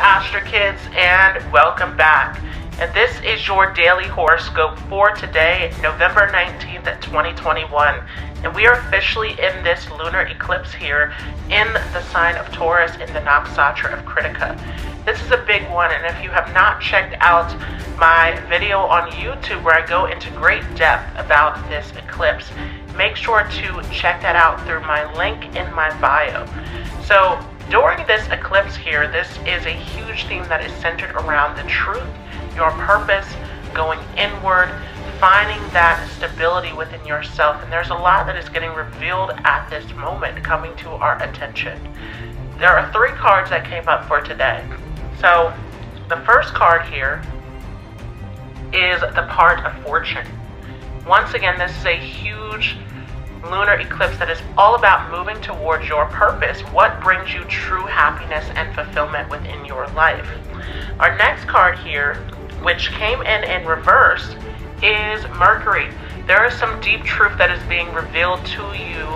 Astro Kids and welcome back. And this is your daily horoscope for today, November 19th, 2021. And we are officially in this lunar eclipse here in the sign of Taurus in the Nakshatra of Kritika. This is a big one, and if you have not checked out my video on YouTube where I go into great depth about this eclipse, make sure to check that out through my link in my bio. So during this eclipse here, this is a huge theme that is centered around the truth, your purpose, going inward, finding that stability within yourself. And there's a lot that is getting revealed at this moment coming to our attention. There are three cards that came up for today. So the first card here is the Part of Fortune. Once again, this is a huge lunar eclipse that is all about moving towards your purpose, what brings you true happiness and fulfillment within your life. Our next card here, which came in reverse, is Mercury. There is some deep truth that is being revealed to you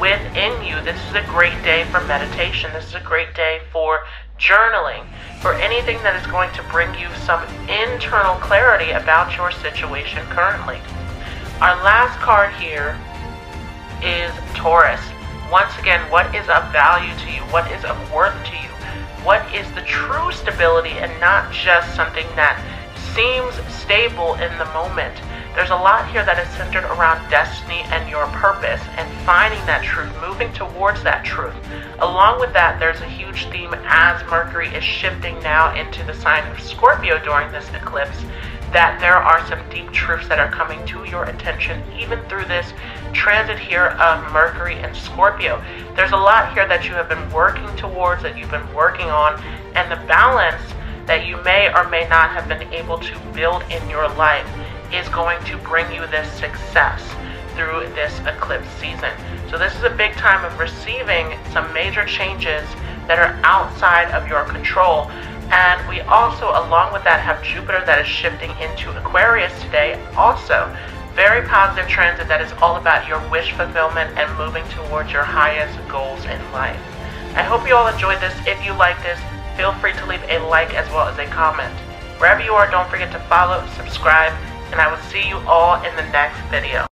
within you. This is a great day for meditation. This is a great day for journaling, for anything that is going to bring you some internal clarity about your situation currently. Our last card here is Taurus. Once again, what is of value to you? What is of worth to you? What is the true stability and not just something that seems stable in the moment? There's a lot here that is centered around destiny and your purpose and finding that truth, moving towards that truth. Along with that, there's a huge theme as Mercury is shifting now into the sign of Scorpio during this eclipse, that there are some deep truths that are coming to your attention even through this transit here of Mercury and Scorpio. There's a lot here that you have been working towards, that you've been working on, and the balance that you may or may not have been able to build in your life is going to bring you this success through this eclipse season. So this is a big time of receiving some major changes that are outside of your control. And we also, along with that, have Jupiter that is shifting into Aquarius today. Also, very positive transit that is all about your wish fulfillment and moving towards your highest goals in life. I hope you all enjoyed this. If you like this, feel free to leave a like as well as a comment. Wherever you are, don't forget to follow, subscribe, and I will see you all in the next video.